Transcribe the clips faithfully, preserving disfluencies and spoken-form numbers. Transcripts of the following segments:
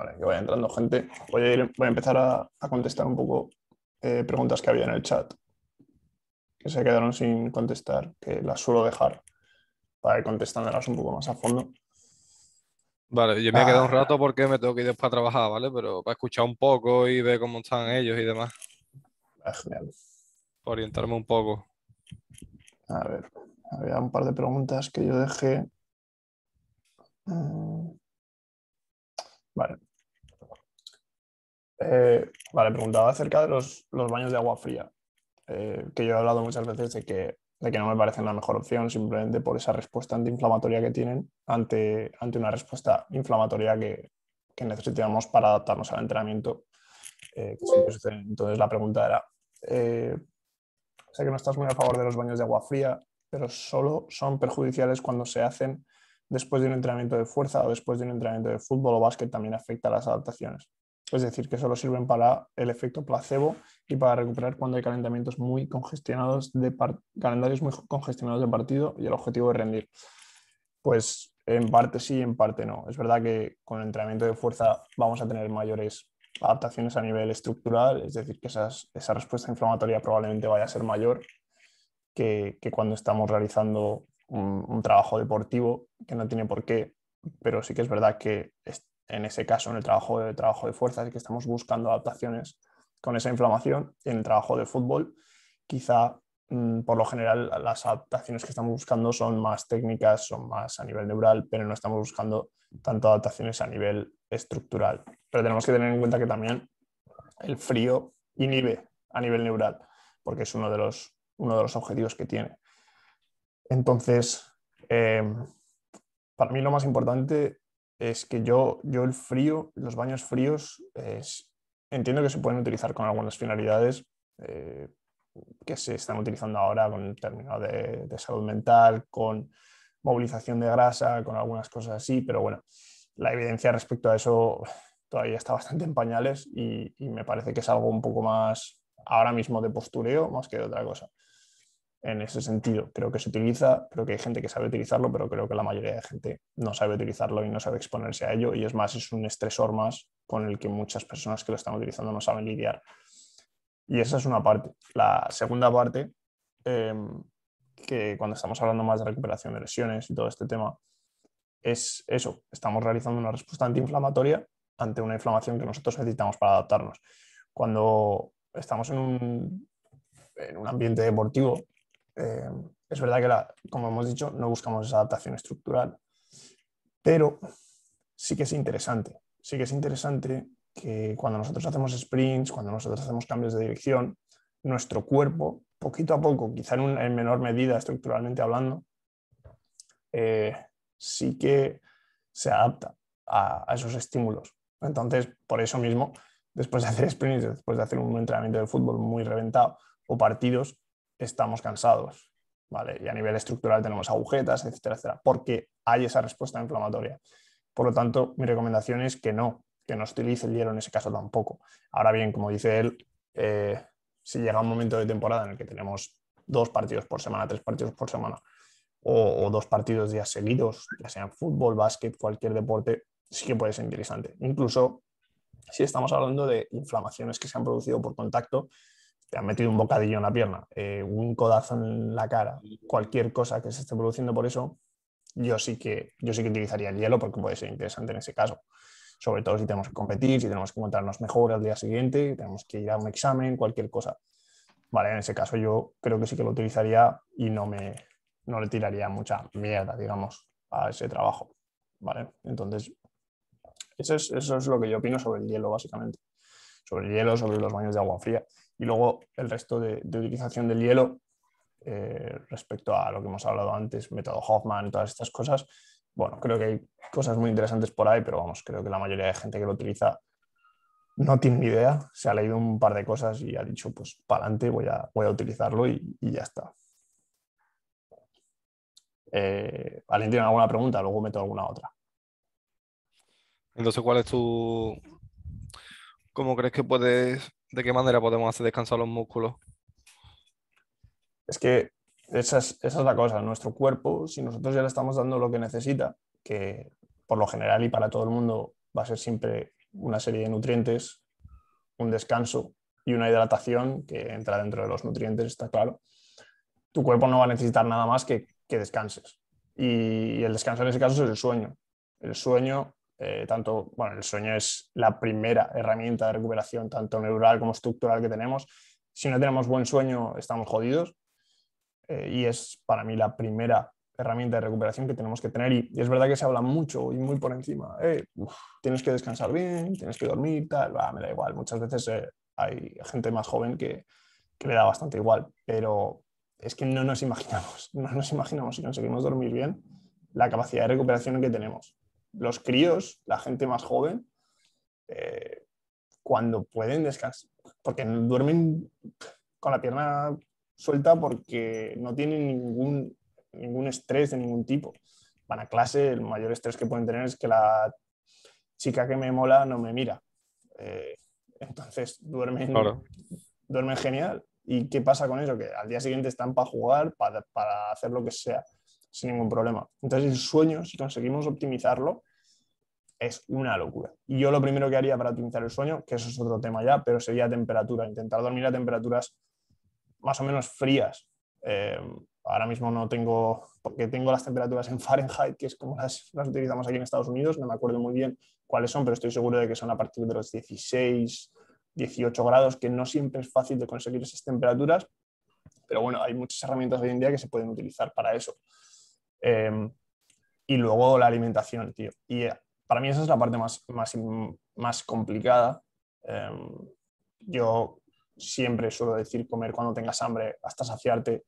Vale, que vaya entrando gente. Voy a, ir, voy a empezar a, a contestar un poco eh, preguntas que había en el chat, que se quedaron sin contestar, que las suelo dejar para ir contestándolas un poco más a fondo. Vale, yo me he quedado ah, un rato porque me tengo que ir después a trabajar, ¿vale? Pero para escuchar un poco y ver cómo están ellos y demás. Ah, genial. Para orientarme un poco. A ver, había un par de preguntas que yo dejé. Vale. Eh, vale, preguntaba acerca de los, los baños de agua fría. Eh, que yo he hablado muchas veces de que de que no me parecen la mejor opción, simplemente por esa respuesta antiinflamatoria que tienen ante, ante una respuesta inflamatoria que, que necesitamos para adaptarnos al entrenamiento. Eh, que entonces la pregunta era, eh, sé que no estás muy a favor de los baños de agua fría, pero solo son perjudiciales cuando se hacen después de un entrenamiento de fuerza o después de un entrenamiento de fútbol o básquet, también afecta a las adaptaciones. Es decir, que solo sirven para el efecto placebo y para recuperar cuando hay calentamientos muy congestionados de calendarios muy congestionados de partido y el objetivo es rendir. Pues en parte sí, en parte no. Es verdad que con el entrenamiento de fuerza vamos a tener mayores adaptaciones a nivel estructural, es decir, que esas, esa respuesta inflamatoria probablemente vaya a ser mayor que, que cuando estamos realizando un, un trabajo deportivo, que no tiene por qué, pero sí que es verdad que es, en ese caso, en el trabajo de, trabajo de fuerza, es que estamos buscando adaptaciones con esa inflamación. En el trabajo de fútbol, quizá mm, por lo general las adaptaciones que estamos buscando son más técnicas, son más a nivel neural, pero no estamos buscando tanto adaptaciones a nivel estructural. Pero tenemos que tener en cuenta que también el frío inhibe a nivel neural, porque es uno de los, uno de los objetivos que tiene. Entonces, eh, para mí lo más importante es que yo, yo el frío, los baños fríos, es, entiendo que se pueden utilizar con algunas finalidades eh, que se están utilizando ahora con el término de, de salud mental, con movilización de grasa, con algunas cosas así, pero bueno, la evidencia respecto a eso todavía está bastante en pañales y, y me parece que es algo un poco más ahora mismo de postureo más que de otra cosa. En ese sentido, creo que se utiliza, creo que hay gente que sabe utilizarlo, pero creo que la mayoría de gente no sabe utilizarlo y no sabe exponerse a ello, y es más, es un estresor más con el que muchas personas que lo están utilizando no saben lidiar. Y esa es una parte. La segunda parte, eh, que cuando estamos hablando más de recuperación de lesiones y todo este tema, es eso, estamos realizando una respuesta antiinflamatoria ante una inflamación que nosotros necesitamos para adaptarnos. Cuando estamos en un, en un ambiente deportivo, Eh, es verdad que, la, como hemos dicho, no buscamos esa adaptación estructural, pero sí que es interesante. Sí que es interesante que cuando nosotros hacemos sprints, cuando nosotros hacemos cambios de dirección, nuestro cuerpo, poquito a poco, quizá en, un, en menor medida estructuralmente hablando, eh, sí que se adapta a, a esos estímulos. Entonces, por eso mismo, después de hacer sprints, después de hacer un entrenamiento de fútbol muy reventado o partidos, estamos cansados, ¿vale? Y a nivel estructural tenemos agujetas, etcétera, etcétera, porque hay esa respuesta inflamatoria. Por lo tanto, mi recomendación es que no, que no se utilice el hielo en ese caso tampoco. Ahora bien, como dice él, eh, si llega un momento de temporada en el que tenemos dos partidos por semana, tres partidos por semana, o, o dos partidos días seguidos, ya sean fútbol, básquet, cualquier deporte, sí que puede ser interesante. Incluso si estamos hablando de inflamaciones que se han producido por contacto, te han metido un bocadillo en la pierna, eh, un codazo en la cara, cualquier cosa que se esté produciendo por eso, yo sí que, yo sí que utilizaría el hielo porque puede ser interesante en ese caso. Sobre todo si tenemos que competir, si tenemos que encontrarnos mejor al día siguiente, tenemos que ir a un examen, cualquier cosa. Vale, en ese caso yo creo que sí que lo utilizaría y no, me, no le tiraría mucha mierda, digamos, a ese trabajo. Vale, entonces eso es, eso es lo que yo opino sobre el hielo, básicamente. Sobre el hielo, sobre los baños de agua fría. Y luego el resto de, de utilización del hielo eh, respecto a lo que hemos hablado antes, método Hoffman y todas estas cosas. Bueno, creo que hay cosas muy interesantes por ahí, pero vamos, creo que la mayoría de gente que lo utiliza no tiene ni idea. Se ha leído un par de cosas y ha dicho, pues para adelante voy a, voy a utilizarlo y, y ya está. Eh, ¿Alguien tiene alguna pregunta? Luego meto alguna otra. Entonces, ¿cuál es tu...? ¿Cómo crees que puedes...? ¿De qué manera podemos hacer descansar los músculos? Es que esa es, esa es la cosa. Nuestro cuerpo, si nosotros ya le estamos dando lo que necesita, que por lo general y para todo el mundo va a ser siempre una serie de nutrientes, un descanso y una hidratación que entra dentro de los nutrientes, está claro. Tu cuerpo no va a necesitar nada más que, que descanses. Y, y el descanso en ese caso es el sueño. El sueño, eh, tanto, bueno, el sueño es la primera herramienta de recuperación, tanto neural como estructural, que tenemos. Si no tenemos buen sueño, estamos jodidos. Eh, y es para mí la primera herramienta de recuperación que tenemos que tener. Y, y es verdad que se habla mucho y muy por encima. Eh, uf, tienes que descansar bien, tienes que dormir, tal. Bah, me da igual. Muchas veces eh, hay gente más joven que, que le da bastante igual. Pero es que no nos imaginamos, no nos imaginamos si conseguimos dormir bien la capacidad de recuperación que tenemos. Los críos, la gente más joven, eh, cuando pueden descansar, porque duermen con la pierna suelta porque no tienen ningún, ningún estrés de ningún tipo. Van a clase, el mayor estrés que pueden tener es que la chica que me mola no me mira. Eh, entonces duermen, claro. duermen genial. ¿Y qué pasa con eso? Que al día siguiente están para jugar, para, para hacer lo que sea, sin ningún problema. Entonces el sueño, si conseguimos optimizarlo, es una locura. Y yo lo primero que haría para optimizar el sueño, que eso es otro tema ya, pero sería temperatura. Intentar dormir a temperaturas más o menos frías. Eh, ahora mismo no tengo, porque tengo las temperaturas en Fahrenheit, que es como las, las utilizamos aquí en Estados Unidos. No me acuerdo muy bien cuáles son, pero estoy seguro de que son a partir de los dieciséis, dieciocho grados, que no siempre es fácil de conseguir esas temperaturas, pero bueno, hay muchas herramientas hoy en día que se pueden utilizar para eso. Eh, y luego la alimentación, tío. Y eh, para mí esa es la parte más, más, más complicada. Eh, yo siempre suelo decir comer cuando tengas hambre hasta saciarte,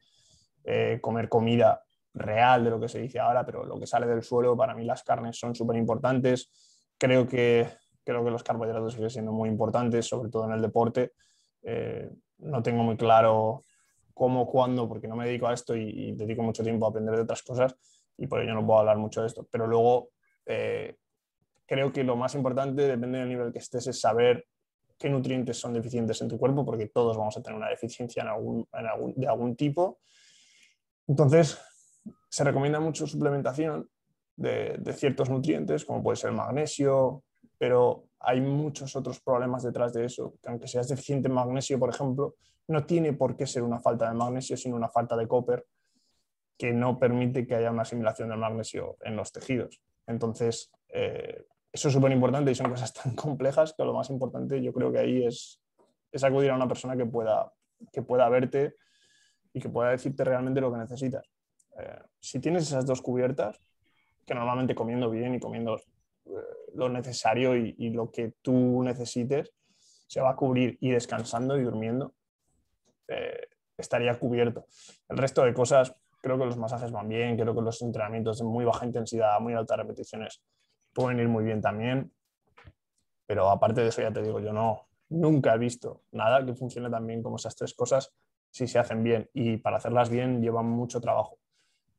eh, comer comida real de lo que se dice ahora, pero lo que sale del suelo. Para mí las carnes son súper importantes. Creo que Creo que los carbohidratos siguen siendo muy importantes, sobre todo en el deporte. Eh, no tengo muy claro cómo, cuándo, porque no me dedico a esto y, y dedico mucho tiempo a aprender de otras cosas y por ello no puedo hablar mucho de esto. Pero luego eh, creo que lo más importante, depende del nivel que estés, es saber qué nutrientes son deficientes en tu cuerpo, porque todos vamos a tener una deficiencia en algún, en algún, de algún tipo. Entonces, se recomienda mucho suplementación de, de ciertos nutrientes, como puede ser el magnesio, pero hay muchos otros problemas detrás de eso, que aunque seas deficiente en magnesio, por ejemplo, no tiene por qué ser una falta de magnesio, sino una falta de cobre, que no permite que haya una asimilación del magnesio en los tejidos. Entonces, eh, eso es súper importante y son cosas tan complejas que lo más importante yo creo que ahí es, es acudir a una persona que pueda, que pueda verte y que pueda decirte realmente lo que necesitas. Eh, si tienes esas dos cubiertas, que normalmente comiendo bien y comiendo lo necesario y, y lo que tú necesites se va a cubrir, y descansando y durmiendo eh, estaría cubierto. El resto de cosas, creo que los masajes van bien, creo que los entrenamientos de muy baja intensidad, muy altas repeticiones pueden ir muy bien también, pero aparte de eso ya te digo, yo no, nunca he visto nada que funcione tan bien como esas tres cosas si se hacen bien, y para hacerlas bien llevan mucho trabajo,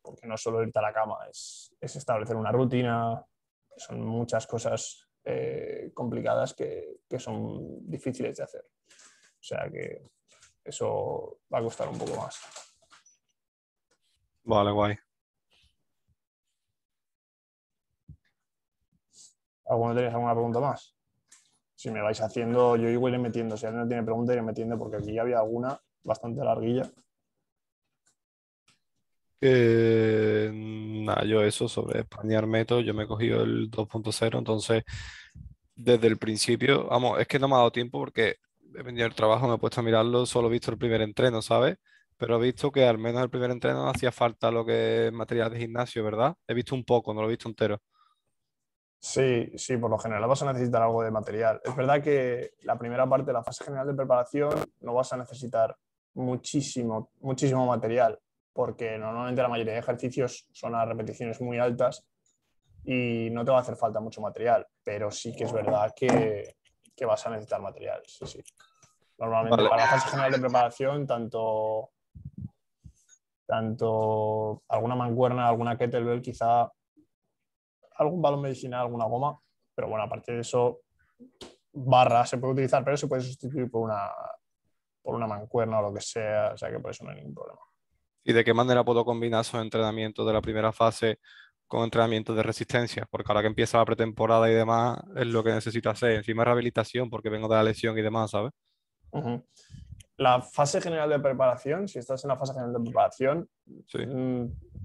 porque no es solo irte a la cama, es, es establecer una rutina. Son muchas cosas eh, complicadas que, que son difíciles de hacer. O sea que eso va a costar un poco más. Vale, guay. ¿Alguno tenéis alguna pregunta más? Si me vais haciendo, yo igual iré metiendo. Si alguien no tiene pregunta, iré metiendo, porque aquí había alguna bastante larguilla. Eh, nada, yo eso sobre Spaniard Method, yo me he cogido el dos punto cero, entonces desde el principio, vamos, es que no me ha dado tiempo porque he venido al trabajo, me he puesto a mirarlo, solo he visto el primer entreno, ¿sabes? Pero he visto que al menos el primer entreno hacía falta lo que es material de gimnasio, ¿verdad? He visto un poco, no lo he visto entero. Sí, sí, por lo general vas a necesitar algo de material. Es verdad que la primera parte, la fase general de preparación, no vas a necesitar muchísimo, muchísimo material, porque normalmente la mayoría de ejercicios son a repeticiones muy altas y no te va a hacer falta mucho material, pero sí que es verdad que, que vas a necesitar material, sí, sí. Normalmente vale. Para la fase general de preparación, tanto, tanto alguna mancuerna, alguna kettlebell, quizá algún balón medicinal, alguna goma, pero bueno, aparte de eso, barra se puede utilizar, pero se puede sustituir por una, por una mancuerna o lo que sea, o sea que por eso no hay ningún problema. ¿Y de qué manera puedo combinar esos entrenamientos de la primera fase con entrenamiento de resistencia, porque ahora que empieza la pretemporada y demás, es lo que necesito hacer. Encima rehabilitación, porque vengo de la lesión y demás, ¿sabes? Uh-huh. La fase general de preparación, si estás en la fase general de preparación, sí.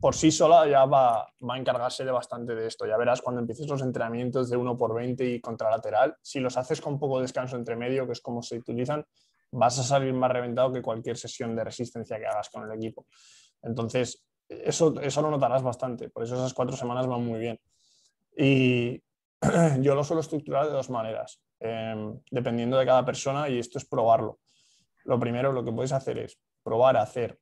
por sí sola ya va, va a encargarse de bastante de esto. Ya verás cuando empieces los entrenamientos de uno por veinte y contralateral, si los haces con poco descanso entre medio, que es como se utilizan, vas a salir más reventado que cualquier sesión de resistencia que hagas con el equipo. Entonces, eso, eso lo notarás bastante. Por eso esas cuatro semanas van muy bien. Y yo lo suelo estructurar de dos maneras, eh, dependiendo de cada persona, y esto es probarlo. Lo primero, lo que puedes hacer es probar a hacer,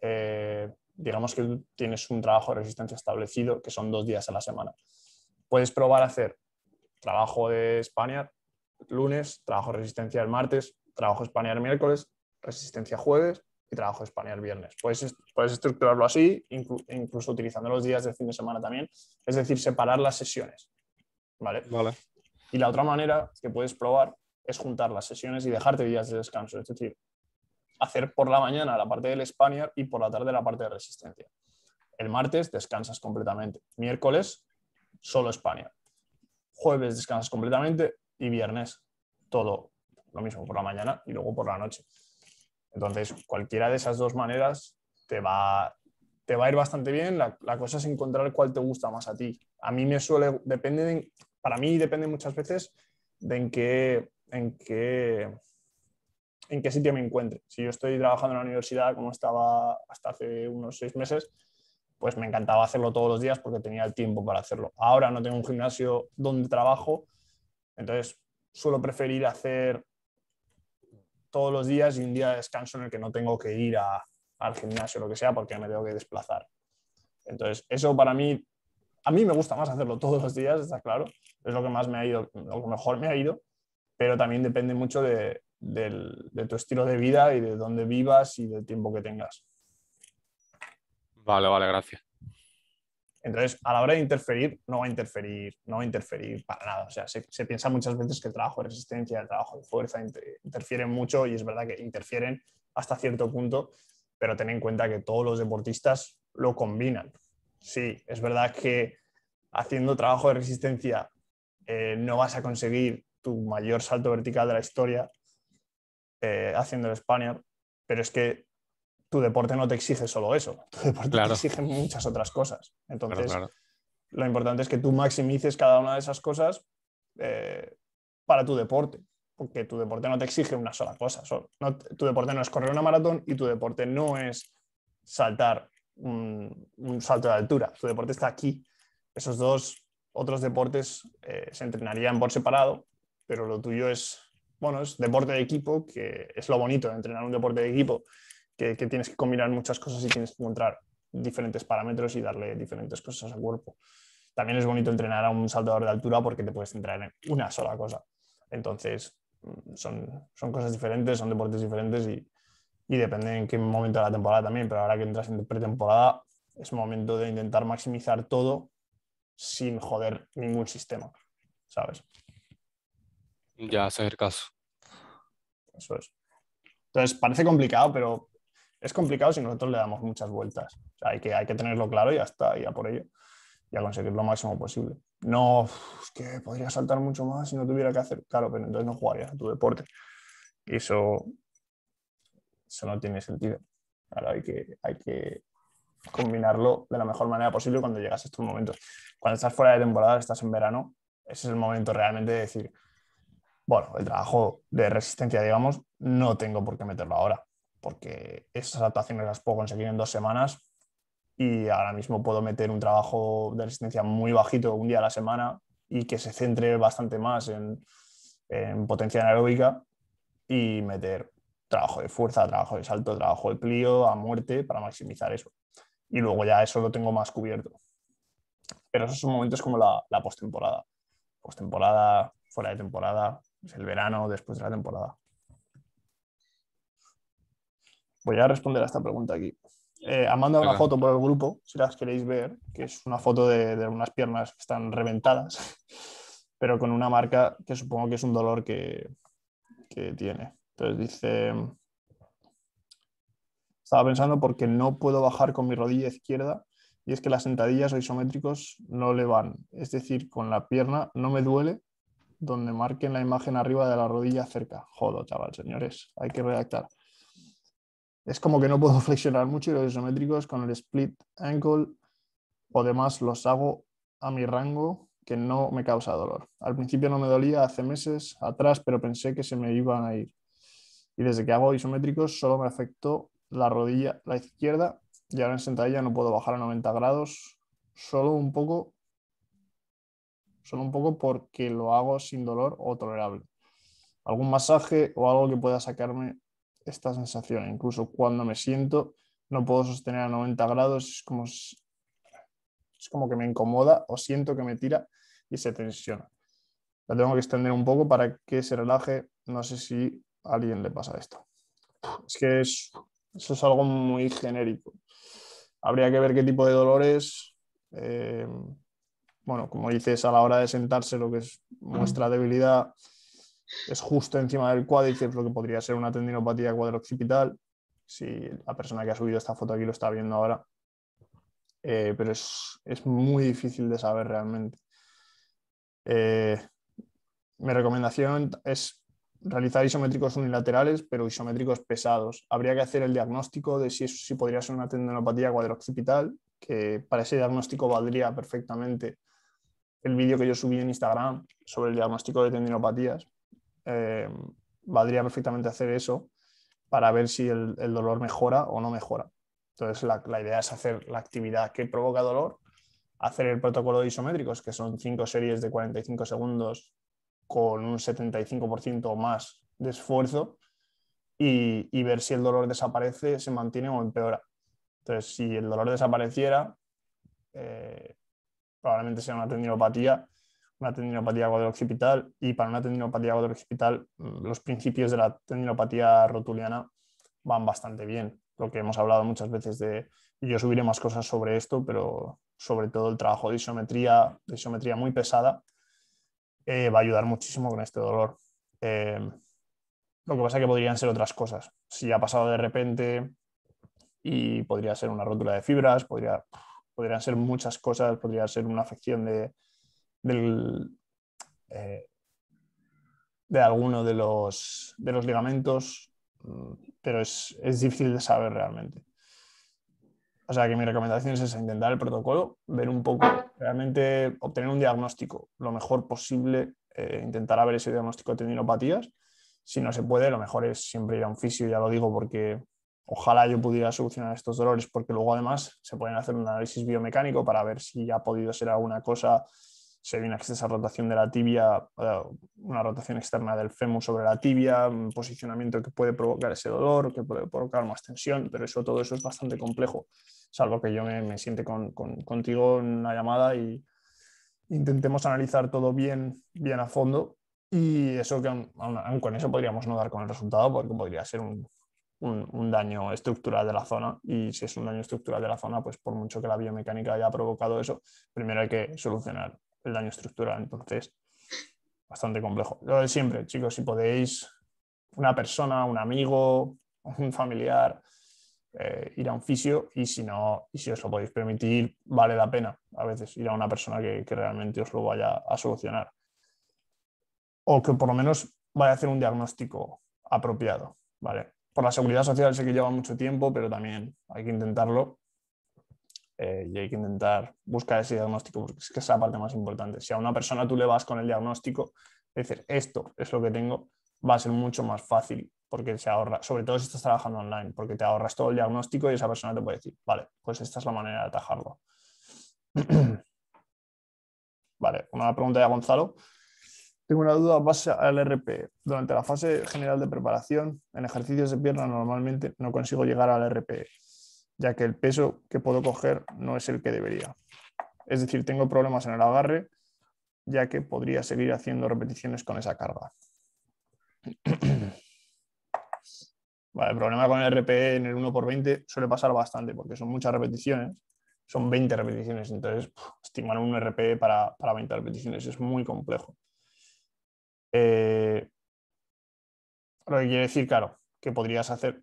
eh, digamos que tú tienes un trabajo de resistencia establecido, que son dos días a la semana. Puedes probar a hacer trabajo de Spaniard lunes, trabajo de resistencia el martes, trabajo Spaniard miércoles, resistencia jueves y trabajo Spaniard viernes. Puedes, puedes estructurarlo así, inclu- incluso utilizando los días del fin de semana también, es decir, separar las sesiones, ¿vale? Vale. Y la otra manera que puedes probar es juntar las sesiones y dejarte días de descanso, es decir, hacer por la mañana la parte del Spaniard y por la tarde la parte de resistencia. El martes descansas completamente, miércoles solo Spaniard, jueves descansas completamente y viernes todo lo mismo por la mañana y luego por la noche. Entonces, cualquiera de esas dos maneras te va, te va a ir bastante bien. La, la cosa es encontrar cuál te gusta más a ti. A mí me suele, depende de, para mí depende muchas veces de en qué En qué, en qué sitio me encuentre. Si yo estoy trabajando en la universidad como estaba hasta hace unos seis meses, pues me encantaba hacerlo todos los días porque tenía el tiempo para hacerlo. Ahora no tengo un gimnasio donde trabajo, entonces suelo preferir hacer todos los días y un día de descanso en el que no tengo que ir a, al gimnasio o lo que sea porque me tengo que desplazar. Entonces eso para mí, a mí me gusta más hacerlo todos los días, está claro, es lo que más me ha ido, lo que mejor me ha ido. Pero también depende mucho de, de, de tu estilo de vida y de dónde vivas y del tiempo que tengas. Vale, vale, gracias. Entonces, a la hora de interferir, no va a interferir, no va a interferir para nada. O sea, se, se piensa muchas veces que el trabajo de resistencia, el trabajo de fuerza inter, interfieren mucho, y es verdad que interfieren hasta cierto punto, pero ten en cuenta que todos los deportistas lo combinan. Sí, es verdad que haciendo trabajo de resistencia eh, no vas a conseguir tu mayor salto vertical de la historia eh, haciendo el Spaniard, pero es que tu deporte no te exige solo eso, tu deporte claro. te exige muchas otras cosas. Entonces, claro, claro. lo importante es que tú maximices cada una de esas cosas eh, para tu deporte, porque tu deporte no te exige una sola cosa. Solo, no, tu deporte no es correr una maratón y tu deporte no es saltar un, un salto de altura. Tu deporte está aquí. Esos dos otros deportes eh, se entrenarían por separado, pero lo tuyo es, bueno, es deporte de equipo, que es lo bonito de entrenar un deporte de equipo, que, que tienes que combinar muchas cosas y tienes que encontrar diferentes parámetros y darle diferentes cosas al cuerpo. También es bonito entrenar a un saltador de altura porque te puedes centrar en una sola cosa. Entonces, son, son cosas diferentes, son deportes diferentes y, y depende en qué momento de la temporada también, pero ahora que entras en pretemporada es momento de intentar maximizar todo sin joder ningún sistema, ¿sabes? Ya, ese es el caso. Eso es. Entonces, parece complicado, pero es complicado si nosotros le damos muchas vueltas. O sea, hay que, hay que tenerlo claro y ya está, ya por ello, y a conseguir lo máximo posible. No, es que podría saltar mucho más si no tuviera que hacer. Claro, pero entonces no jugarías a tu deporte. Y eso, eso no tiene sentido. Ahora hay que, hay que combinarlo de la mejor manera posible cuando llegas a estos momentos. Cuando estás fuera de temporada, estás en verano, ese es el momento realmente de decir, bueno, el trabajo de resistencia, digamos, no tengo por qué meterlo ahora, porque esas adaptaciones las puedo conseguir en dos semanas y ahora mismo puedo meter un trabajo de resistencia muy bajito un día a la semana y que se centre bastante más en, en potencia anaeróbica y meter trabajo de fuerza, trabajo de salto, trabajo de plío a muerte para maximizar eso. Y luego ya eso lo tengo más cubierto. Pero esos son momentos como la, la postemporada. Postemporada, fuera de temporada. Es el verano después de la temporada. Voy a responder a esta pregunta aquí. Eh, han mandado una foto por el grupo, si las queréis ver, que es una foto de, de unas piernas que están reventadas, pero con una marca que supongo que es un dolor que, que tiene. Entonces dice, estaba pensando porque no puedo bajar con mi rodilla izquierda y es que las sentadillas o isométricos no le van, es decir, con la pierna no me duele donde marquen la imagen arriba de la rodilla cerca. Jodo, chaval, señores, hay que redactar. Es como que no puedo flexionar mucho y los isométricos con el split ankle o demás los hago a mi rango que no me causa dolor. Al principio no me dolía hace meses atrás, pero pensé que se me iban a ir. Y desde que hago isométricos solo me afectó la rodilla, la izquierda, y ahora en sentadilla no puedo bajar a noventa grados, solo un poco, solo un poco porque lo hago sin dolor o tolerable. Algún masaje o algo que pueda sacarme esta sensación. Incluso cuando me siento no puedo sostener a noventa grados, es como, es como que me incomoda o siento que me tira y se tensiona. La tengo que extender un poco para que se relaje. No sé si a alguien le pasa esto. Es que es, eso es algo muy genérico. Habría que ver qué tipo de dolores. Eh, bueno, como dices, a la hora de sentarse, lo que es nuestra debilidad es justo encima del cuádriceps, lo que podría ser una tendinopatía cuadro-occipital, si la persona que ha subido esta foto aquí lo está viendo ahora. Eh, pero es, es muy difícil de saber realmente. Eh, mi recomendación es realizar isométricos unilaterales, pero isométricos pesados. Habría que hacer el diagnóstico de si, si podría ser una tendinopatía cuadro-occipital, que para ese diagnóstico valdría perfectamente el vídeo que yo subí en Instagram sobre el diagnóstico de tendinopatías. Eh, valdría perfectamente hacer eso para ver si el, el dolor mejora o no mejora. Entonces la, la idea es hacer la actividad que provoca dolor, hacer el protocolo de isométricos, que son cinco series de cuarenta y cinco segundos con un setenta y cinco por ciento o más de esfuerzo, y, y ver si el dolor desaparece, se mantiene o empeora. Entonces si el dolor desapareciera, eh, probablemente sea una tendinopatía, una tendinopatía cuadro-occipital, y para una tendinopatía cuadro-occipital los principios de la tendinopatía rotuliana van bastante bien, lo que hemos hablado muchas veces de, y yo subiré más cosas sobre esto, pero sobre todo el trabajo de isometría, de isometría muy pesada, eh, va a ayudar muchísimo con este dolor. Eh, lo que pasa es que podrían ser otras cosas, si ha pasado de repente y podría ser una rótula de fibras, podría, podrían ser muchas cosas, podría ser una afección de Del, eh, de alguno de los, de los ligamentos, pero es, es difícil de saber realmente. O sea que mi recomendación es esa, intentar el protocolo, ver un poco, realmente obtener un diagnóstico lo mejor posible, eh, intentar ver ese diagnóstico de tendinopatías. Si no se puede, lo mejor es siempre ir a un fisio, ya lo digo, porque ojalá yo pudiera solucionar estos dolores, porque luego además se pueden hacer un análisis biomecánico para ver si ha podido ser alguna cosa. Si hay una excesa rotación de la tibia, una rotación externa del fémur sobre la tibia, un posicionamiento que puede provocar ese dolor, que puede provocar más tensión, pero eso, todo eso es bastante complejo, salvo que yo me, me siente con, con, contigo en una llamada y intentemos analizar todo bien, bien a fondo, y eso que aun, aun con eso podríamos no dar con el resultado, porque podría ser un, un, un daño estructural de la zona, y si es un daño estructural de la zona, pues por mucho que la biomecánica haya provocado eso, primero hay que solucionar el daño estructural. Entonces, bastante complejo. Lo de siempre, chicos, si podéis, una persona, un amigo, un familiar, eh, ir a un fisio, y si no, y si os lo podéis permitir, vale la pena a veces ir a una persona que, que realmente os lo vaya a solucionar, o que por lo menos vaya a hacer un diagnóstico apropiado, ¿vale? Por la seguridad social sé que lleva mucho tiempo, pero también hay que intentarlo. Eh, y hay que intentar buscar ese diagnóstico, porque es que es la parte más importante. Si a una persona tú le vas con el diagnóstico, es decir, esto es lo que tengo, va a ser mucho más fácil, porque se ahorra, sobre todo si estás trabajando online, porque te ahorras todo el diagnóstico y esa persona te puede decir, vale, pues esta es la manera de atajarlo. Vale, una pregunta de Gonzalo. Tengo una duda base al R P. Durante la fase general de preparación, en ejercicios de pierna normalmente no consigo llegar al R P, ya que el peso que puedo coger no es el que debería. Es decir, tengo problemas en el agarre, ya que podría seguir haciendo repeticiones con esa carga. Vale, el problema con el R P E en el uno por veinte suele pasar bastante, porque son muchas repeticiones, son veinte repeticiones, entonces puf, estimar un R P E para, para veinte repeticiones es muy complejo. Eh, lo que quiere decir, claro, que podrías hacer...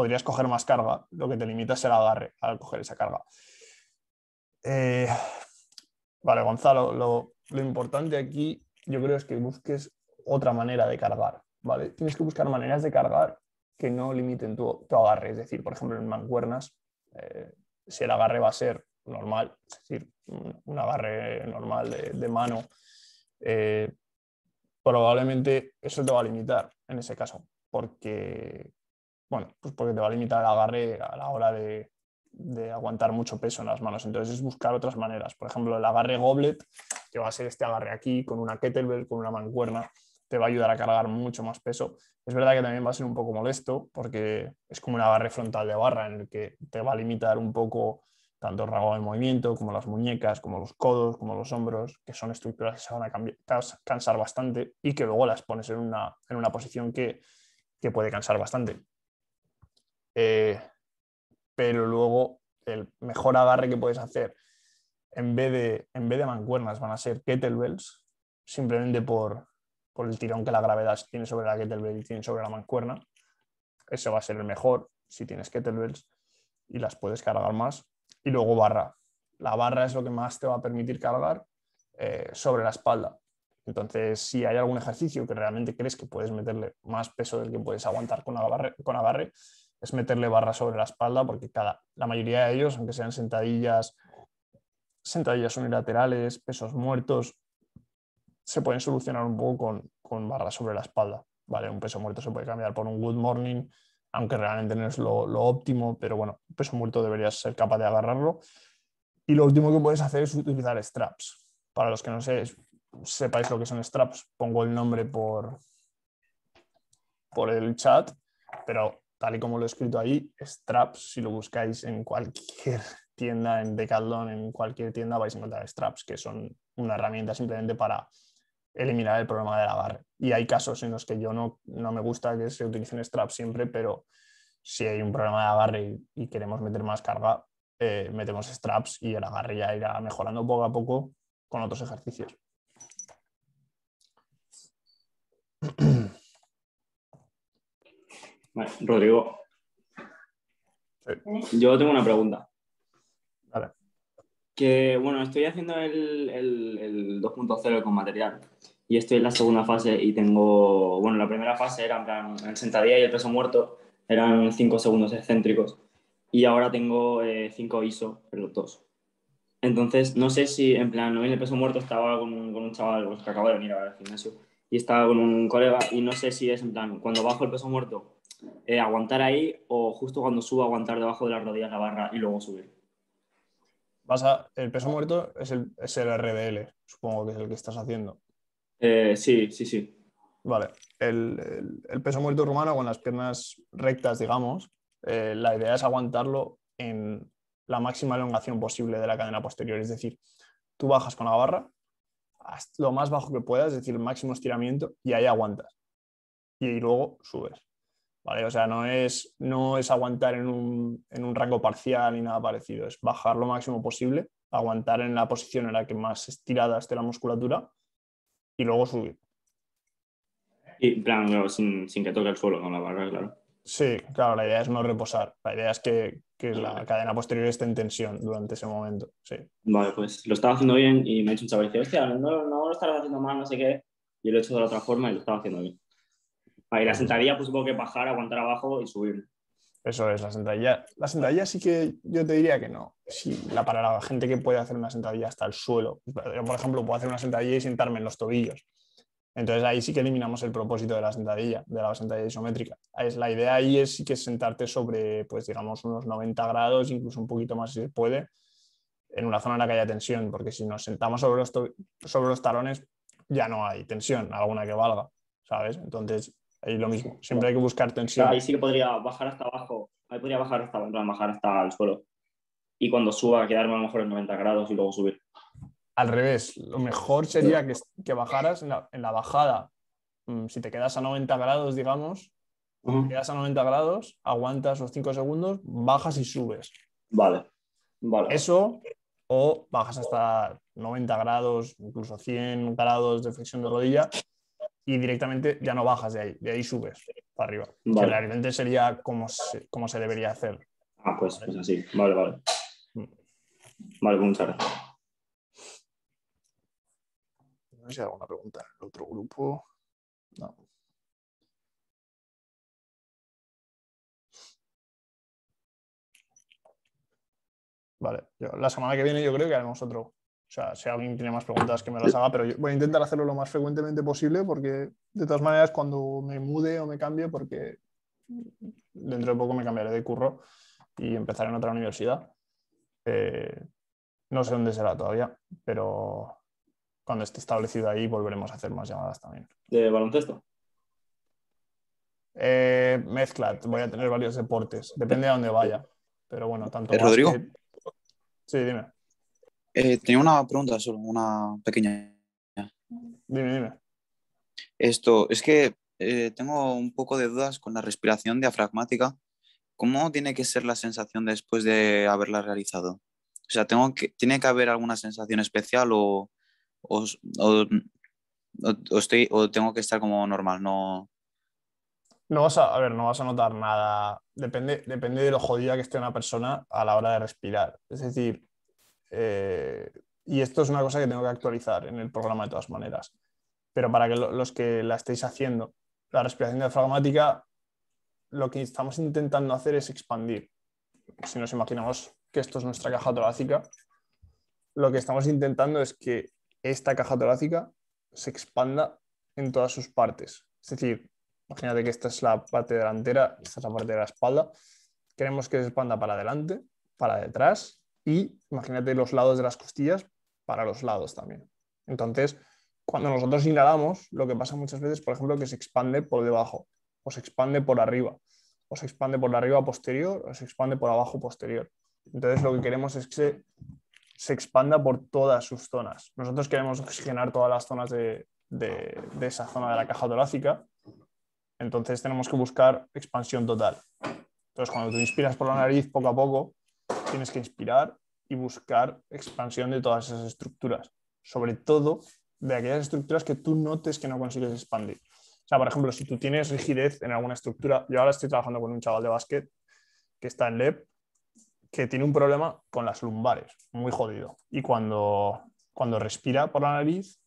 podrías coger más carga, lo que te limita es el agarre al coger esa carga. Eh, vale, Gonzalo, lo, lo importante aquí yo creo es que busques otra manera de cargar, ¿vale? Tienes que buscar maneras de cargar que no limiten tu, tu agarre. Es decir, por ejemplo, en mancuernas, eh, si el agarre va a ser normal, es decir, un, un agarre normal de, de mano, eh, probablemente eso te va a limitar en ese caso, porque, bueno, pues porque te va a limitar el agarre a la hora de, de aguantar mucho peso en las manos. Entonces es buscar otras maneras. Por ejemplo, el agarre goblet, que va a ser este agarre aquí, con una kettlebell, con una mancuerna, te va a ayudar a cargar mucho más peso. Es verdad que también va a ser un poco molesto, porque es como un agarre frontal de barra en el que te va a limitar un poco tanto el rango de movimiento, como las muñecas, como los codos, como los hombros, que son estructuras que se van a cambiar, cansar bastante y que luego las pones en una, en una posición que, que puede cansar bastante. Eh, pero luego el mejor agarre que puedes hacer en vez de, en vez de mancuernas van a ser kettlebells, simplemente por, por el tirón que la gravedad tiene sobre la kettlebell y tiene sobre la mancuerna. Ese va a ser el mejor si tienes kettlebells y las puedes cargar más. Y luego barra. La barra es lo que más te va a permitir cargar eh, sobre la espalda. Entonces, si hay algún ejercicio que realmente crees que puedes meterle más peso del que puedes aguantar con agarre, con agarre es meterle barra sobre la espalda, porque cada, la mayoría de ellos, aunque sean sentadillas, sentadillas unilaterales, pesos muertos, se pueden solucionar un poco con, con barra sobre la espalda, ¿vale? Un peso muerto se puede cambiar por un good morning, aunque realmente no es lo, lo óptimo, pero bueno, peso muerto deberías ser capaz de agarrarlo. Y lo último que puedes hacer es utilizar straps. Para los que no sé, sepáis lo que son straps, pongo el nombre por, por el chat, pero tal y como lo he escrito ahí, straps, si lo buscáis en cualquier tienda, en Decathlon, en cualquier tienda vais a encontrar straps, que son una herramienta simplemente para eliminar el problema del agarre. Y hay casos en los que yo no, no me gusta que se utilicen straps siempre, pero si hay un problema de agarre y, y queremos meter más carga, eh, metemos straps y el agarre ya irá mejorando poco a poco con otros ejercicios. Vale, Rodrigo, sí. Yo tengo una pregunta. Vale. Que bueno, estoy haciendo el, el, el dos punto cero con material y estoy en la segunda fase y tengo, bueno, la primera fase era en plan el sentadilla y el peso muerto eran cinco segundos excéntricos y ahora tengo cinco eh, I S O, pero dos. Entonces, no sé si en plan, hoy en el peso muerto estaba con, con un chaval pues, que acaba de venir ahora al gimnasio y estaba con un colega y no sé si es en plan, cuando bajo el peso muerto eh, aguantar ahí o justo cuando subo aguantar debajo de las rodillas la barra y luego subir. Vas a, el peso muerto es el, es el R D L, supongo que es el que estás haciendo. Eh, sí, sí, sí. Vale. El, el, el peso muerto rumano con las piernas rectas, digamos, eh, la idea es aguantarlo en la máxima elongación posible de la cadena posterior. Es decir, tú bajas con la barra hasta lo más bajo que puedas, es decir, el máximo estiramiento, y ahí aguantas. Y, y luego subes. Vale, o sea, no es, no es aguantar en un, en un rango parcial ni nada parecido, es bajar lo máximo posible, aguantar en la posición en la que más estirada esté la musculatura y luego subir. Y en plan, no, sin, sin que toque el suelo con la barra, claro. Sí, claro, la idea es no reposar, la idea es que, que la vale. cadena posterior esté en tensión durante ese momento. Sí. Vale, pues lo estaba haciendo bien y me ha dicho un chaval, dice, hostia, no, no lo estarás haciendo mal, no sé qué, y lo he hecho de la otra forma y lo estaba haciendo bien. Y la sentadilla, pues supongo que bajar, aguantar abajo y subir. Eso es, la sentadilla. La sentadilla sí que yo te diría que no. Sí, la, para la gente que puede hacer una sentadilla hasta el suelo. Yo, por ejemplo, puedo hacer una sentadilla y sentarme en los tobillos. Entonces ahí sí que eliminamos el propósito de la sentadilla, de la sentadilla isométrica. La idea ahí es sí que sentarte sobre, pues digamos, unos noventa grados, incluso un poquito más si se puede, en una zona en la que haya tensión, porque si nos sentamos sobre los, sobre los talones ya no hay tensión, alguna que valga, ¿sabes? Entonces... Ahí lo mismo, siempre hay que buscar tensión. Ahí sí que podría bajar hasta abajo, ahí podría bajar hasta, bajar hasta el suelo. Y cuando suba, quedarme a lo mejor en noventa grados y luego subir. Al revés, lo mejor sería que, que bajaras en la, en la bajada. Si te quedas a noventa grados, digamos, uh-huh. te quedas a noventa grados, aguantas los cinco segundos, bajas y subes. Vale, vale. Eso, o bajas hasta noventa grados, incluso cien grados de flexión de rodilla. Y directamente ya no bajas de ahí, de ahí subes para arriba. Vale. Que realmente sería como se, como se debería hacer. Ah, pues, pues así, vale, vale. Vale, pues muchas gracias. No sé si hay alguna pregunta en el otro grupo. No. Vale, yo, la semana que viene yo creo que haremos otro. O sea, si alguien tiene más preguntas que me las haga, pero yo voy a intentar hacerlo lo más frecuentemente posible porque de todas maneras cuando me mude o me cambie, porque dentro de poco me cambiaré de curro y empezaré en otra universidad. Eh, no sé dónde será todavía, pero cuando esté establecido ahí volveremos a hacer más llamadas también. ¿De baloncesto? Eh, mezcla, voy a tener varios deportes, depende de dónde vaya. Pero bueno, tanto... ¿Eh, Rodrigo? Que... Sí, dime. Eh, tenía una pregunta solo, una pequeña. Dime, dime. Esto, es que eh, tengo un poco de dudas con la respiración diafragmática. ¿Cómo tiene que ser la sensación después de haberla realizado? O sea, tengo que, ¿tiene que haber alguna sensación especial o, o, o, o, estoy, o tengo que estar como normal? No... No vas a, a ver, no vas a notar nada. Depende, depende de lo jodida que esté una persona a la hora de respirar. Es decir, eh, y esto es una cosa que tengo que actualizar en el programa de todas maneras. Pero para que lo, los que la estéis haciendo, la respiración diafragmática, lo que estamos intentando hacer es expandir. Si nos imaginamos que esto es nuestra caja torácica, lo que estamos intentando es que esta caja torácica se expanda en todas sus partes. Es decir, imagínate que esta es la parte delantera, esta es la parte de la espalda. Queremos que se expanda para adelante, para detrás y imagínate los lados de las costillas para los lados también. Entonces, cuando nosotros inhalamos, lo que pasa muchas veces, por ejemplo, que se expande por debajo o se expande por arriba o se expande por arriba posterior o se expande por abajo posterior. Entonces, lo que queremos es que se, se expanda por todas sus zonas. Nosotros queremos oxigenar todas las zonas de, de, de esa zona de la caja torácica. Entonces tenemos que buscar expansión total. Entonces cuando tú inspiras por la nariz poco a poco, tienes que inspirar y buscar expansión de todas esas estructuras. Sobre todo de aquellas estructuras que tú notes que no consigues expandir. O sea, por ejemplo, si tú tienes rigidez en alguna estructura. Yo ahora estoy trabajando con un chaval de básquet que está en L E P, que tiene un problema con las lumbares, muy jodido. Y cuando, cuando respira por la nariz,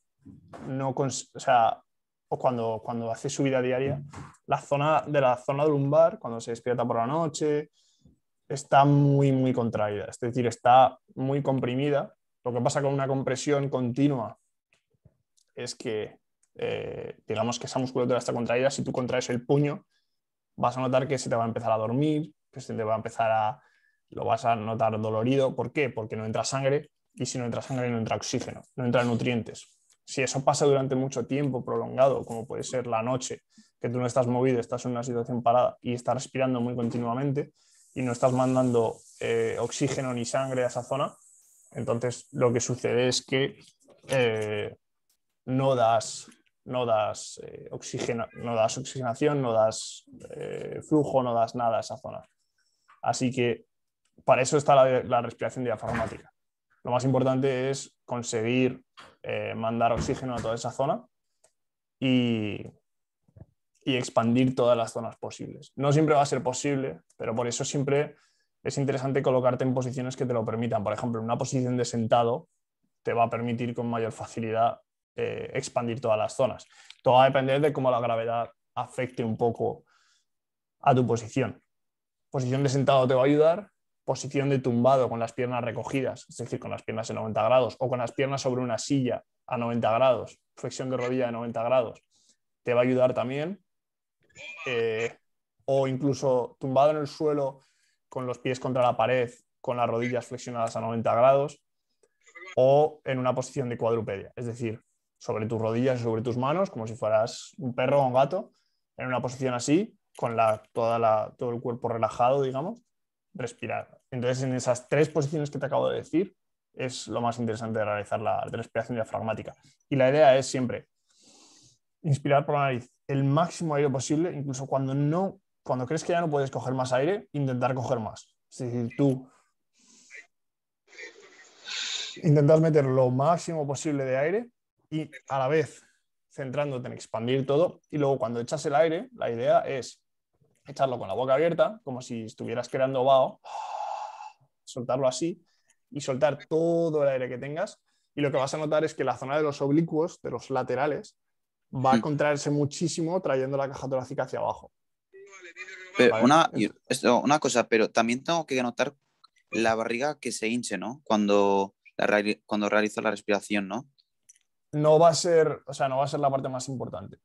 no cons- o sea, o cuando, cuando hace su vida diaria, la zona de la zona lumbar, cuando se despierta por la noche, está muy, muy contraída. Es decir, está muy comprimida. Lo que pasa con una compresión continua es que, eh, digamos que esa musculatura está contraída. Si tú contraes el puño, vas a notar que se te va a empezar a dormir, que se te va a empezar a... lo vas a notar dolorido. ¿Por qué? Porque no entra sangre y si no entra sangre no entra oxígeno, no entran nutrientes. Si eso pasa durante mucho tiempo prolongado, como puede ser la noche, que tú no estás movido, estás en una situación parada y estás respirando muy continuamente y no estás mandando eh, oxígeno ni sangre a esa zona, entonces lo que sucede es que eh, no das, no das, eh, oxígeno, no das oxigenación, no das eh, flujo, no das nada a esa zona. Así que para eso está la, la respiración diafragmática. Lo más importante es conseguir eh, mandar oxígeno a toda esa zona y, y expandir todas las zonas posibles. No siempre va a ser posible, pero por eso siempre es interesante colocarte en posiciones que te lo permitan. Por ejemplo, una posición de sentado te va a permitir con mayor facilidad eh, expandir todas las zonas. Todo va a depender de cómo la gravedad afecte un poco a tu posición. Posición de sentado te va a ayudar. Posición de tumbado con las piernas recogidas, es decir, con las piernas en noventa grados o con las piernas sobre una silla a noventa grados, flexión de rodilla de noventa grados, te va a ayudar también. Eh, o incluso tumbado en el suelo con los pies contra la pared, con las rodillas flexionadas a noventa grados o en una posición de cuadrupedia, es decir, sobre tus rodillas y sobre tus manos, como si fueras un perro o un gato, en una posición así, con la, toda la, todo el cuerpo relajado, digamos, respirar. Entonces, en esas tres posiciones que te acabo de decir, es lo más interesante de realizar la respiración diafragmática. Y la idea es siempre inspirar por la nariz el máximo aire posible, incluso cuando no, cuando crees que ya no puedes coger más aire, intentar coger más. Es decir, tú intentas meter lo máximo posible de aire y a la vez centrándote en expandir todo. Y luego cuando echas el aire, la idea es echarlo con la boca abierta, como si estuvieras creando vaho, soltarlo así y soltar todo el aire que tengas. Y lo que vas a notar es que la zona de los oblicuos, de los laterales, va a contraerse muchísimo trayendo la caja torácica hacia abajo. Pero ¿vale? una, esto, una cosa, pero también tengo que notar la barriga que se hinche, ¿no? Cuando, la, cuando realizo la respiración, ¿no? No va a ser, o sea, no va a ser la parte más importante.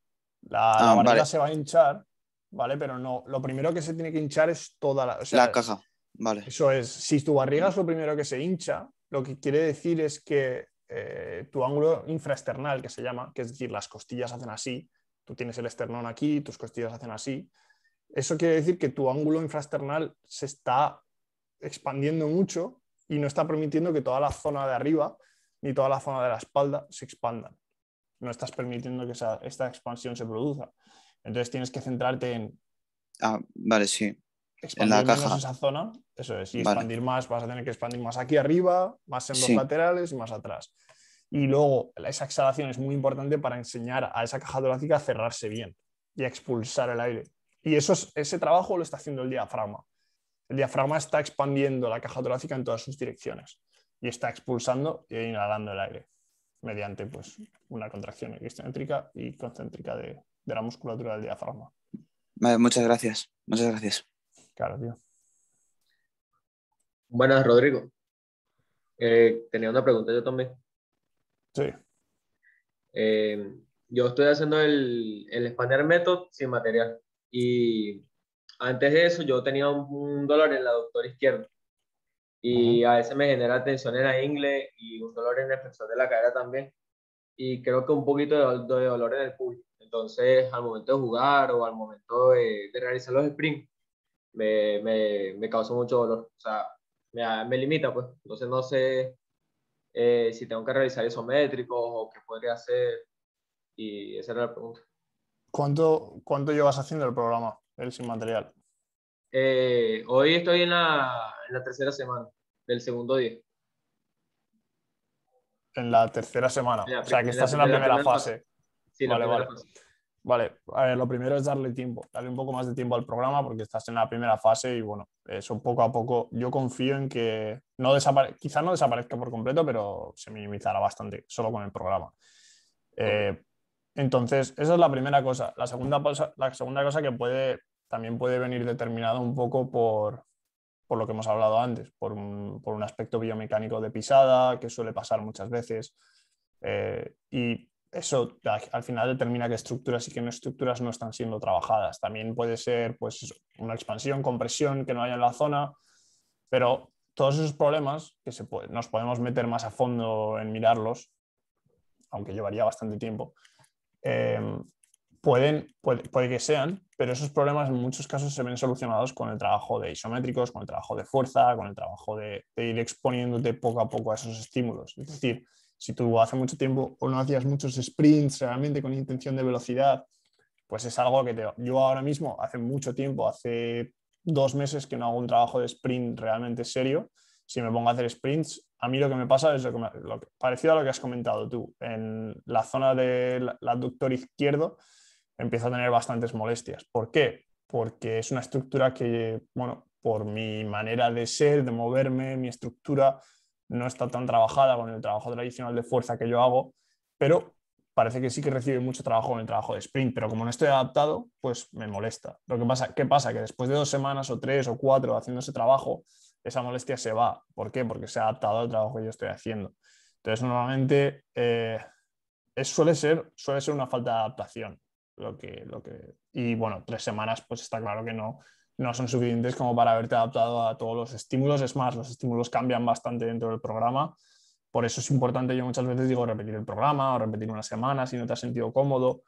La, ah, la barriga vale. se va a hinchar, ¿vale? Pero no, lo primero que se tiene que hinchar es toda la... O sea, la caja, vale. Eso es, si tu barriga es lo primero que se hincha, lo que quiere decir es que eh, tu ángulo infraesternal, que se llama, que es decir, las costillas hacen así, tú tienes el esternón aquí, tus costillas hacen así, eso quiere decir que tu ángulo infraesternal se está expandiendo mucho y no está permitiendo que toda la zona de arriba ni toda la zona de la espalda se expandan. No estás permitiendo que esa, esta expansión se produzca. Entonces tienes que centrarte en... Ah, vale, sí. En la caja. Esa zona, eso es. Y expandir vale. más, vas a tener que expandir más aquí arriba, más en los sí. laterales y más atrás. Y luego esa exhalación es muy importante para enseñar a esa caja torácica a cerrarse bien y a expulsar el aire. Y eso es, ese trabajo lo está haciendo el diafragma. El diafragma está expandiendo la caja torácica en todas sus direcciones y está expulsando e inhalando el aire mediante pues, una contracción excéntrica y concéntrica de, de la musculatura del diafragma. Vale, muchas gracias. Muchas gracias. Claro, tío. Buenas, Rodrigo. Eh, tenía una pregunta yo también. Sí. Eh, yo estoy haciendo el, el Spaniard Method sin material. Y antes de eso yo tenía un, un dolor en la aductora izquierda. Y uh-huh. a veces me genera tensión en la ingle y un dolor en el flexor de la cadera también. Y creo que un poquito de, de dolor en el pubis. Entonces, al momento de jugar o al momento de, de realizar los sprints, Me, me, me causó mucho dolor, o sea, me, me limita, pues. Entonces no sé eh, si tengo que realizar isométricos o qué podría hacer, y esa era la pregunta. ¿Cuánto, cuánto llevas haciendo el programa, el sin material? Eh, hoy estoy en la, en la tercera semana, del segundo día. En la tercera semana, la, o sea que estás en la, en la primera, primera fase. fase. Sí, vale, la primera vale. fase. Vale, a ver, lo primero es darle tiempo, darle un poco más de tiempo al programa porque estás en la primera fase y bueno, eso poco a poco, yo confío en que no desapare- quizá no desaparezca por completo, pero se minimizará bastante solo con el programa. Eh, entonces, esa es la primera cosa. La segunda, la segunda cosa que puede, también puede venir determinada un poco por, por lo que hemos hablado antes, por un, por un aspecto biomecánico de pisada que suele pasar muchas veces eh, y... Eso al final determina qué estructuras y qué no estructuras no están siendo trabajadas. También puede ser pues, una expansión, compresión que no haya en la zona, pero todos esos problemas que se puede, nos podemos meter más a fondo en mirarlos, aunque llevaría bastante tiempo, eh, pueden, puede, puede que sean, pero esos problemas en muchos casos se ven solucionados con el trabajo de isométricos, con el trabajo de fuerza, con el trabajo de, de ir exponiéndote poco a poco a esos estímulos. Es decir, si tú hace mucho tiempo o no hacías muchos sprints realmente con intención de velocidad, pues es algo que te... Yo ahora mismo, hace mucho tiempo, hace dos meses que no hago un trabajo de sprint realmente serio. Si me pongo a hacer sprints, a mí lo que me pasa es lo que me... lo que... parecido a lo que has comentado tú. En la zona del aductor izquierdo empiezo a tener bastantes molestias. ¿Por qué? Porque es una estructura que, bueno, por mi manera de ser, de moverme, mi estructura... no está tan trabajada con el trabajo tradicional de fuerza que yo hago, pero parece que sí que recibe mucho trabajo con el trabajo de sprint, pero como no estoy adaptado, pues me molesta. Lo que pasa, ¿qué pasa? Que después de dos semanas o tres o cuatro haciendo ese trabajo, esa molestia se va. ¿Por qué? Porque se ha adaptado al trabajo que yo estoy haciendo. Entonces, normalmente eh, es, suele ser, suele ser una falta de adaptación. Lo que, lo que, y bueno, tres semanas, pues está claro que no... no son suficientes como para haberte adaptado a todos los estímulos. Es más, los estímulos cambian bastante dentro del programa. Por eso es importante, yo muchas veces digo repetir el programa o repetir una semana si no te has sentido cómodo.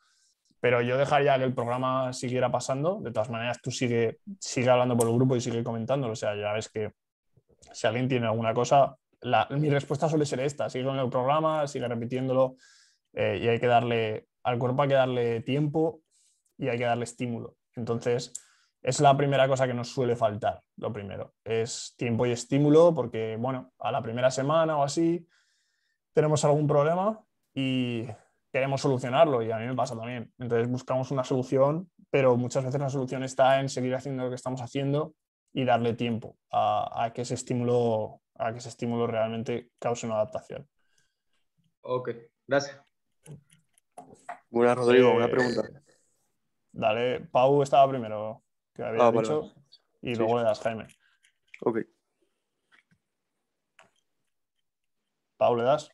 Pero yo dejaría que el programa siguiera pasando. De todas maneras, tú sigue, sigue hablando por el grupo y sigue comentándolo. O sea, ya ves que si alguien tiene alguna cosa, la, mi respuesta suele ser esta. Sigue con el programa, sigue repitiéndolo eh, y hay que darle, al cuerpo hay que darle tiempo y hay que darle estímulo. Entonces... es la primera cosa que nos suele faltar, lo primero. Es tiempo y estímulo porque, bueno, a la primera semana o así tenemos algún problema y queremos solucionarlo y a mí me pasa también. Entonces buscamos una solución, pero muchas veces la solución está en seguir haciendo lo que estamos haciendo y darle tiempo a, a que ese estímulo a que ese estímulo realmente cause una adaptación. Ok, gracias. Buenas, Rodrigo, eh, una pregunta. Dale, Pau estaba primero, que había ah, dicho, vale. y sí. luego le das Jaime. Ok. Pau, ¿le das?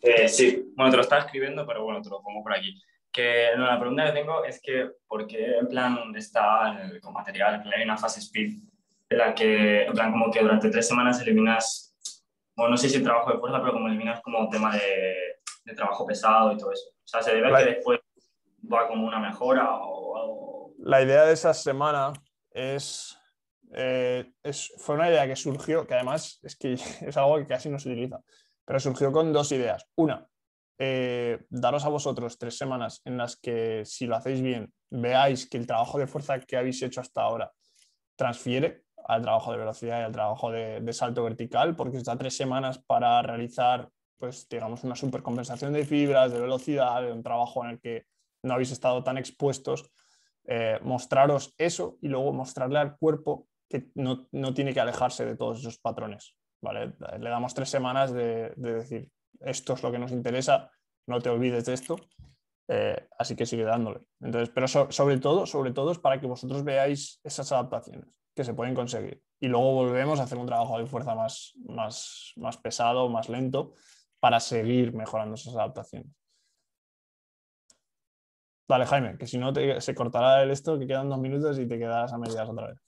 Eh, sí, bueno, te lo estaba escribiendo, pero bueno, te lo pongo por aquí. Que no, la pregunta que tengo es que, ¿por qué en plan está el, con material? Hay una fase speed en la que, en plan, como que durante tres semanas eliminas, bueno, no sé si el trabajo de fuerza, pero como eliminas como tema de, de trabajo pesado y todo eso. O sea, ¿se debe la, que después va como una mejora o algo? La idea de esa semana es, eh, es, fue una idea que surgió, que además es que es algo que casi no se utiliza. Pero surgió con dos ideas. Una, eh, daros a vosotros tres semanas en las que, si lo hacéis bien, veáis que el trabajo de fuerza que habéis hecho hasta ahora transfiere al trabajo de velocidad y al trabajo de, de salto vertical, porque os da tres semanas para realizar, pues, digamos, una supercompensación de fibras, de velocidad, de un trabajo en el que no habéis estado tan expuestos. Eh, mostraros eso y luego mostrarle al cuerpo que no, no tiene que alejarse de todos esos patrones. Vale, le damos tres semanas de, de decir, esto es lo que nos interesa, no te olvides de esto, eh, así que sigue dándole. Entonces, pero so, sobre todo, sobre todo es para que vosotros veáis esas adaptaciones que se pueden conseguir. Y luego volvemos a hacer un trabajo de fuerza más, más, más pesado, más lento, para seguir mejorando esas adaptaciones. Dale, Jaime, que si no te, se cortará el esto, que quedan dos minutos y te quedarás a medias otra vez.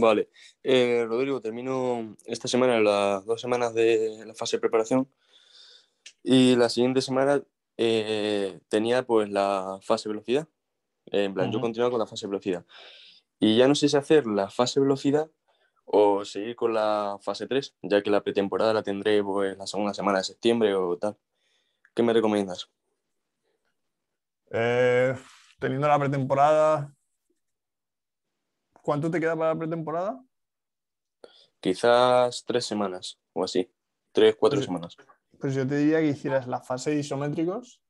Vale, eh, Rodrigo, termino esta semana las dos semanas de la fase de preparación y la siguiente semana eh, tenía pues la fase de velocidad, en plan uh-huh. yo continuaba con la fase de velocidad y ya no sé si hacer la fase de velocidad o seguir con la fase tres, ya que la pretemporada la tendré pues la segunda semana de septiembre o tal. ¿Qué me recomiendas? Eh, teniendo la pretemporada... ¿Cuánto te queda para la pretemporada? Quizás tres semanas o así. Tres, cuatro pues, semanas. Pues yo te diría que hicieras la fase de isométricos,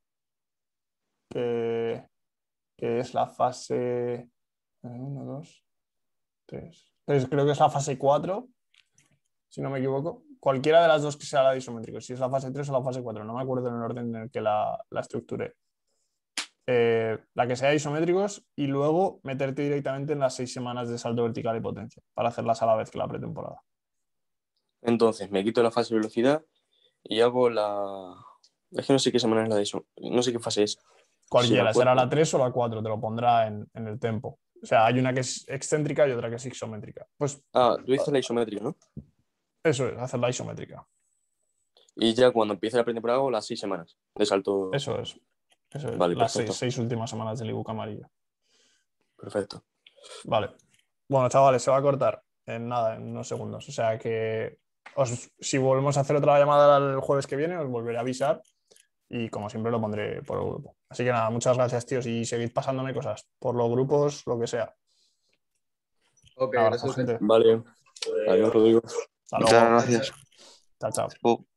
que, que es la fase... Uno, dos, tres. Pues creo que es la fase cuatro, si no me equivoco. Cualquiera de las dos que sea la de isométricos, si es la fase tres o la fase cuatro. No me acuerdo en el orden en el que la, la estructuré. Eh, la que sea isométricos y luego meterte directamente en las seis semanas de salto vertical y potencia para hacerlas a la vez que la pretemporada. Entonces me quito la fase de velocidad y hago la... es que no sé qué semana es la de eso, no sé qué fase es. Cualquiera, si será la tres o la cuatro, te lo pondrá en, en el tempo. O sea, hay una que es excéntrica y otra que es isométrica. Pues, ah, tú dices la isométrica, ¿no? Eso es, hacer la isométrica. Y ya cuando empiece la pretemporada hago las seis semanas de salto. Eso es. Eso es, vale, las seis, seis últimas semanas del ebook amarillo. Perfecto. Vale. Bueno, chavales, se va a cortar en nada, en unos segundos. O sea que os, si volvemos a hacer otra llamada el jueves que viene, os volveré a avisar y como siempre lo pondré por el grupo. Así que nada, muchas gracias, tíos, y seguid pasándome cosas por los grupos, lo que sea. Ok, abrazo, gracias. Gente. Vale. Adiós, Rodrigo. Hasta luego. Muchas gracias. Chao, chao.